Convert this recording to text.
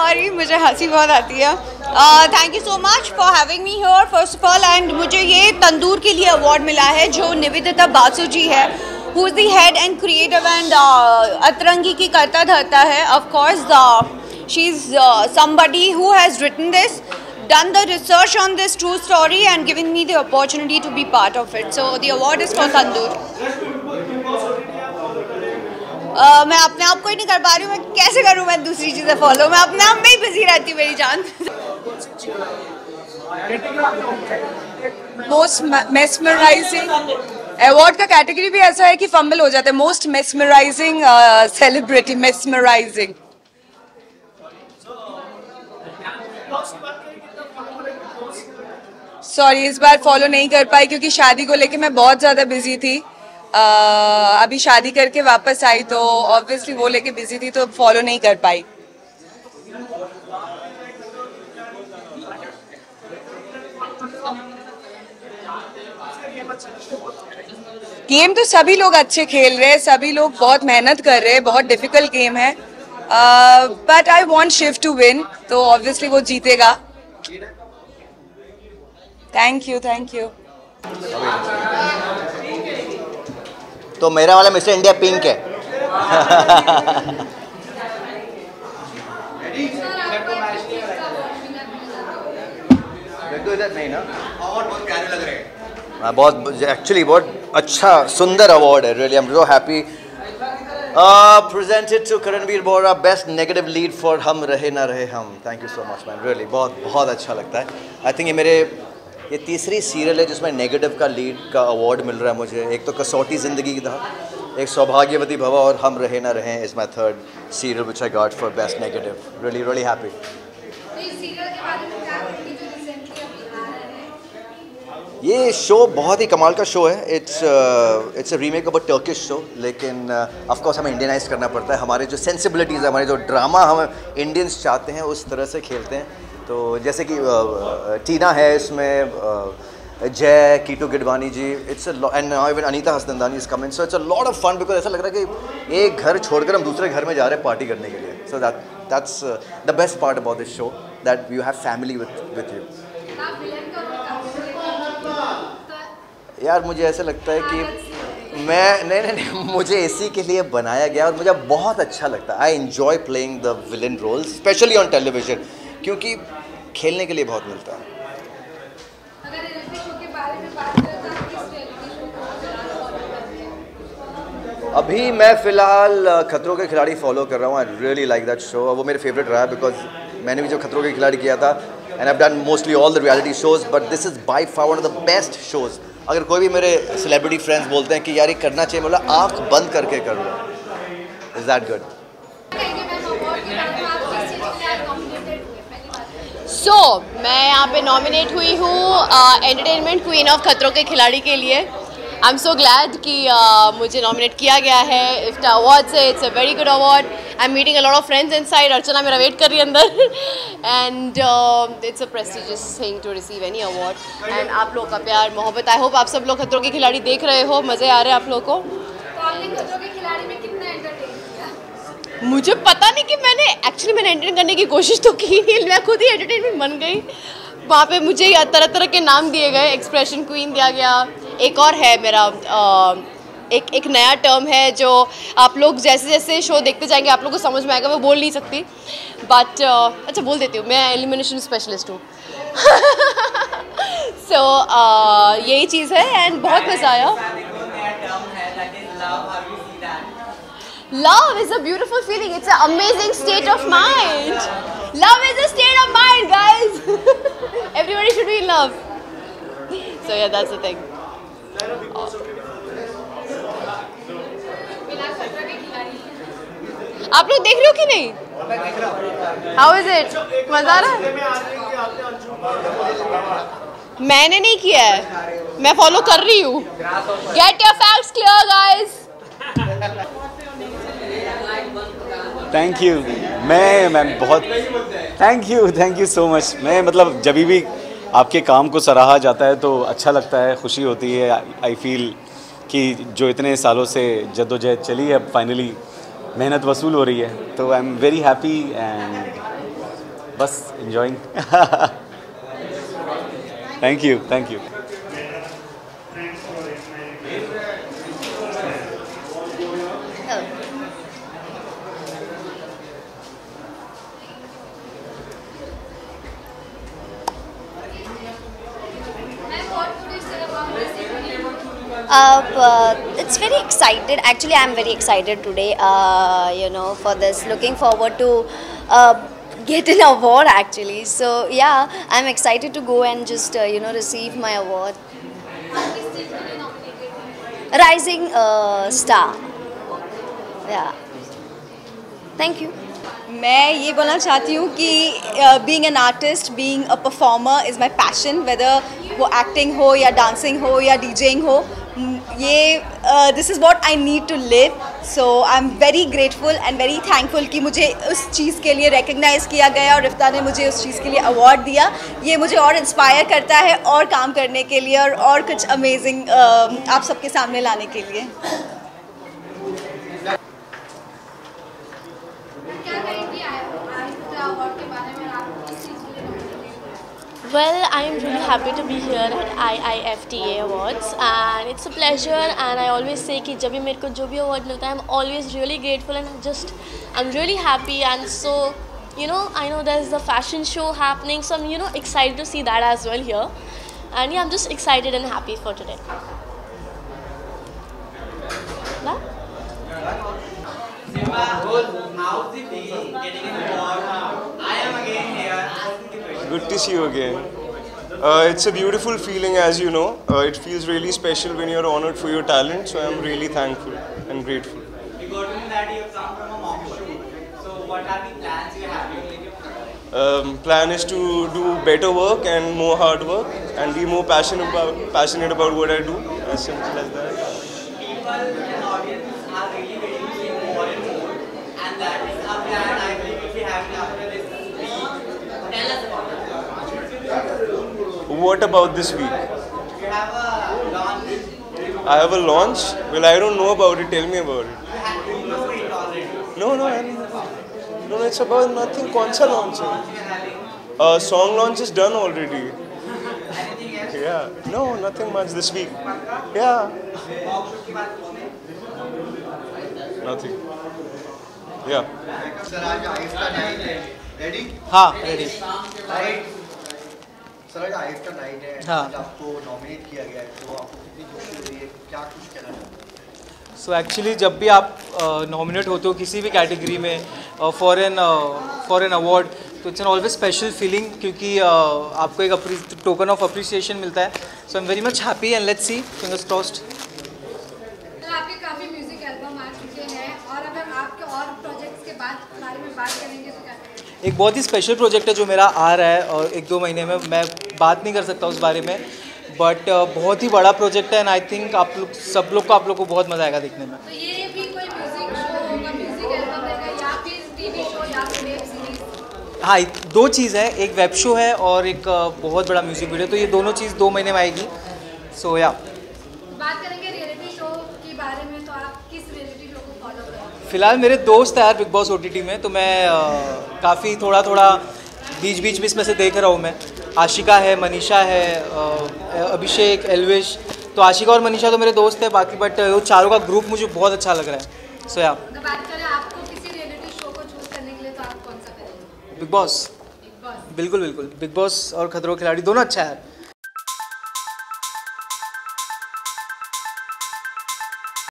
Sorry, मुझे हंसी बहुत आती है। Thank you so much for having me here first of all. And मुझे ये तंदूर के लिए अवार्ड मिला है जो निवेदिता बासु जी है, who is the head and creative and Atrangi की करता धरता है। Of course she is somebody who has written this, done the research on this true story and given me the opportunity to be part of it, so the award is for Tandoor। मैं अपने आप को ही नहीं कर पा रही हूँ, मैं कैसे करूँ, मैं दूसरी चीज़ें फॉलो, मैं अपने आप में ही बिजी रहती हूँ मेरी जान। मोस्ट मेस्मराइजिंग अवार्ड का कैटेगरी भी ऐसा है कि फंबल हो जाता है। Most mesmerising celebrity, mesmerising. Sorry, इस बार फॉलो नहीं कर पाई क्योंकि शादी को लेके मैं बहुत ज़्यादा बिजी थी। अभी शादी करके वापस आई तो ऑब्वियसली वो लेके बिजी थी तो फॉलो नहीं कर पाई। गेम तो सभी लोग अच्छे खेल रहे हैं, सभी लोग बहुत मेहनत कर रहे हैं, बहुत डिफिकल्ट गेम है। But I want Shiv to win, तो ऑब्वियसली वो जीतेगा। Thank you, thank you. तो मेरा वाला मिस्टर इंडिया पिंक है। बहुत एक्चुअली बहुत अच्छा सुंदर अवार्ड है। Really I am so happy. Presented to Karanveer Bohra, best negative lead for Hum Rahe Na Rahe Hum। Thank you so much man, really बहुत अच्छा लगता है। I think ये मेरे ये तीसरी सीरियल है जिसमें नेगेटिव का लीड का अवार्ड मिल रहा है मुझे। एक तो कसौटी ज़िंदगी की था, एक सौभाग्यवती भवा, और हम रहे ना रहें is my third serial which I got for best negative. Really really happy. ये शो बहुत ही कमाल का शो है। It's a remake of a Turkish show, लेकिन ऑफकोर्स हमें इंडियनाइज करना पड़ता है। हमारे जो सेंसिबिलिटीज़ है, हमारे जो ड्रामा हम इंडियंस चाहते हैं उस तरह से खेलते हैं। तो जैसे कि टीना है इसमें, Jay, keto Gidwani ji, it's and even Anita Hassanandani is coming, so it's a lot of fun because ऐसा लग रहा है कि एक घर छोड़कर हम दूसरे घर में जा रहे हैं पार्टी करने के लिए। So that's the best part about this show, that you have family with you. यार मुझे ऐसा लगता है कि मैं नहीं, मुझे इसी के लिए बनाया गया और मुझे बहुत अच्छा लगता है। I enjoy playing the villain role specially on television, क्योंकि खेलने के लिए बहुत मिलता है। अभी मैं फ़िलहाल खतरों के खिलाड़ी फॉलो कर रहा हूँ। I really like that show, वो मेरे फेवरेट रहा बिकॉज मैंने भी जो खतरों के खिलाड़ी किया था, and I have done mostly all the reality shows, but this is by far one of the best shows. अगर कोई भी मेरे सेलिब्रिटी फ्रेंड्स बोलते हैं कि यार ये करना चाहिए, बोला आँख बंद करके कर लो। Is that good? सो मैं यहाँ पे नॉमिनेट हुई हूँ एंटरटेनमेंट क्वीन ऑफ खतरों के खिलाड़ी के लिए। आई एम सो ग्लैड कि मुझे नॉमिनेट किया गया है IIFTA अवार्ड से। It's a very good award. I am meeting a lot of friends inside. Archana मेरा वेट कर रही है अंदर and it's a prestigious thing to receive any award. And आप लोग का प्यार मोहब्बत, आई होप आप सब लोग खतरों के खिलाड़ी देख रहे हो, मज़े आ रहे हैं आप लोग को। खतरों के खिलाड़ी में कितना एंटरटेन किया? मुझे पता नहीं कि मैंने एंटरटेन करने की कोशिश तो की, मैं खुद ही एंटरटेनमेंट बन गई। वहाँ पे मुझे तरह तरह के नाम दिए गए, एक्सप्रेशन क्वीन दिया गया। एक और है मेरा एक नया टर्म है जो आप लोग जैसे जैसे शो देखते जाएंगे आप लोग को समझ में आएगा, मैं बोल नहीं सकती बट अच्छा बोल देती हूँ, मैं एलिमिनेशन स्पेशलिस्ट हूँ। सो यही चीज़ है एंड बहुत मज़ा आया। Love is a beautiful feeling. It's an amazing state of mind. Love is a state of mind, guys. Everybody should be in love. So yeah, that's the thing. आप लोग देख रहे हो कि नहीं? How is it? मजा आ रहा है? मैंने नहीं किया है, मैं फॉलो कर रही हूँ। Get your facts clear, guys. Thank you. Ma'am बहुत थैंक यू सो मच। मैं मतलब जब भी आपके काम को सराहा जाता है तो अच्छा लगता है, खुशी होती है। आई फील कि जो इतने सालों से जद्दोजहद चली है, अब फाइनली मेहनत वसूल हो रही है, तो I am very happy and बस enjoying. Thank you, thank you. It's very excited. Actually, I'm very excited today. You know, for this, looking forward to get an award. Actually, so yeah, I'm excited to go and just you know, receive my award. Rising star. Yeah. Thank you. मैं ये बोलना चाहती हूँ कि being an artist, being a performer is my passion. Whether वो acting हो या dancing हो या DJing हो, ये this is what I need to live. So I'm very grateful and very thankful कि मुझे उस चीज़ के लिए recognize किया गया और इफ्ता ने मुझे उस चीज़ के लिए award दिया. ये मुझे और inspire करता है और काम करने के लिए और कुछ amazing आप सबके सामने लाने के लिए. Well, I'm really happy to be here at IIFTA Awards, and it's a pleasure. And I always say कि जब भी मेरे को जो भी award मिलता है, I'm always really grateful and I'm really happy. And so, you know, I know there's the fashion show happening, so I'm you know excited to see that as well here. And yeah, I'm just excited and happy for today. Simba, how's it been getting an award now? I am again here. Good to see you again. It's a beautiful feeling, as you know. It feels really special when you're honored for your talent. So I'm really thankful and grateful. You got to know that you have come from a mock shoot. So what are the plans you have? Plan is to do better work and more hard work and be more passionate about what I do. As simple as that. People and audience are really waiting to see more and more, and that is our plan. I believe we'll be having after this week. Tell us about it. What about this week? You have a launch. I have a launch? Well, I don't know about it. Tell me about it. You know it already. No, it's about nothing. Konsa launch? Song launch is done already. Anything else? Yeah. No, nothing much this week. Yeah. Nothing. Yeah. Ready? Ha, ready. Sir आज IIFTA night है, आज आपको nominate किया गया है, तो आपको क्या कुछ कहना है? सो एक्चुअली जब भी आप नॉमिनेट होते हो किसी भी कैटेगरी में फॉर एन अवार्ड, तो it's an always special feeling क्योंकि आपको एक टोकन ऑफ अप्रिसिएशन मिलता है. So I am very much happy and let's see, fingers crossed. आपके काफ़ी म्यूजिक एल्बम आ चुके हैं और अगर आपके और प्रोजेक्ट्स के बारे में बात करेंगे तो क्या? एक बहुत ही स्पेशल प्रोजेक्ट है जो मेरा आ रहा है और 1-2 महीने में मैं बात नहीं कर सकता उस बारे में, बट बहुत ही बड़ा प्रोजेक्ट है एंड आई थिंक आप लोग को बहुत मज़ा आएगा देखने में. तो ये भी कोई म्यूजिक शो होगा, म्यूजिक एल्बम होगा या फिर टीवी शो या फिर वेब सीरीज? हाँ, 2 चीज़ है, एक वेब शो है और एक बहुत बड़ा म्यूजिक वीडियो, तो ये दोनों चीज़ 2 महीने में आएगी. सो या बात करेंगे रियलिटी शो के बारे में, तो आप किस रियलिटी शो को फॉलो करेंगे? फिलहाल मेरे दोस्त है यार बिग बॉस OTT में, तो मैं काफ़ी थोड़ा बीच में इसमें से देख रहा हूँ मैं. आशिका है, मनीषा है, अभिषेक, एलविश, तो आशिका और मनीषा तो मेरे दोस्त हैं बाकी, बट वो चारों का ग्रुप मुझे बहुत अच्छा लग रहा है. सो या बात करें आपको किसी रियलिटी शो को चूज करने के लिए, तो आप कौन सा करेंगे? बिग बॉस, बिल्कुल बिल्कुल. बिग बॉस और खतरों के खिलाड़ी दोनों अच्छा है.